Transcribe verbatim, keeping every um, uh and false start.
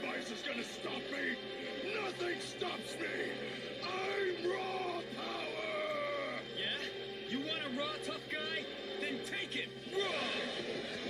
sacrifice is gonna stop me! Nothing stops me! I'm raw power! Yeah? You want a raw tough guy? Then take it raw!